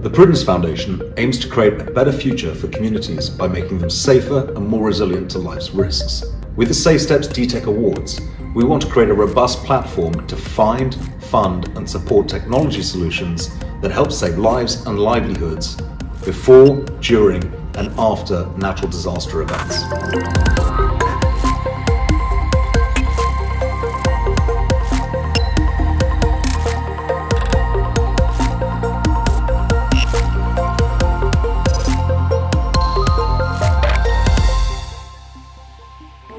The Prudence Foundation aims to create a better future for communities by making them safer and more resilient to life's risks. With the SAFE STEPS D-Tech Awards, we want to create a robust platform to find, fund and support technology solutions that help save lives and livelihoods before, during and after natural disaster events.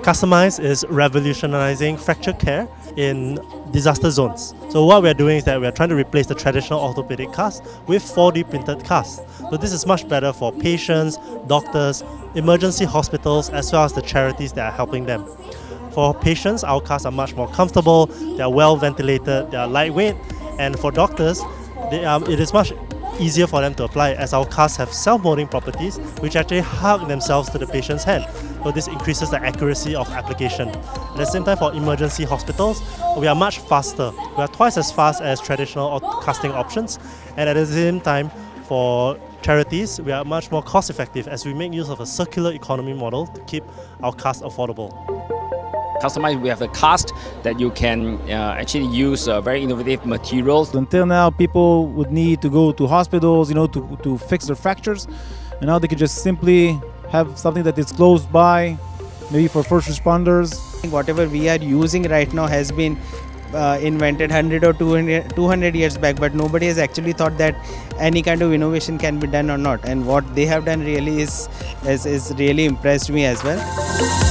Castomize is revolutionizing fracture care in disaster zones. So what we're doing is that we're trying to replace the traditional orthopedic cast with 4D printed casts. So this is much better for patients, doctors, emergency hospitals, as well as the charities that are helping them. For patients, our casts are much more comfortable, they are well ventilated, they are lightweight, and for doctors, it is much easier for them to apply, as our casts have self-molding properties which actually hug themselves to the patient's hand. So this increases the accuracy of application. At the same time, for emergency hospitals, we are much faster. We are twice as fast as traditional casting options, and at the same time, for charities, we are much more cost-effective as we make use of a circular economy model to keep our casts affordable. Castomize, we have the cast that you can actually use very innovative materials. Until now, people would need to go to hospitals, to fix their fractures, and now they can just simply have something that is close by, maybe for first responders. Whatever we are using right now has been invented 100 or 200 years back, but nobody has actually thought that any kind of innovation can be done or not. And what they have done really is really impressed me as well.